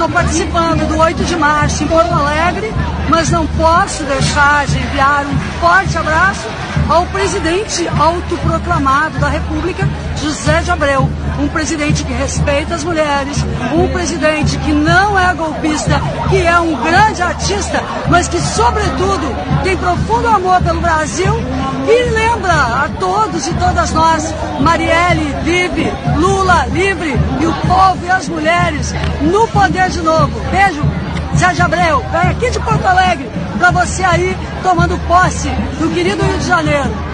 Estou participando do 8 de março em Porto Alegre, mas não posso deixar de enviar um forte abraço ao presidente autoproclamado da República, José de Abreu. Um presidente que respeita as mulheres, um presidente que não é golpista, que é um grande artista, mas que, sobretudo, tem profundo amor pelo Brasil e lembra a todos e todas nós, Marielle vive, Lula livre e o povo e as mulheres no poder de novo. Beijo, Sérgio Abreu, aqui de Porto Alegre, para você aí tomando posse do querido Rio de Janeiro.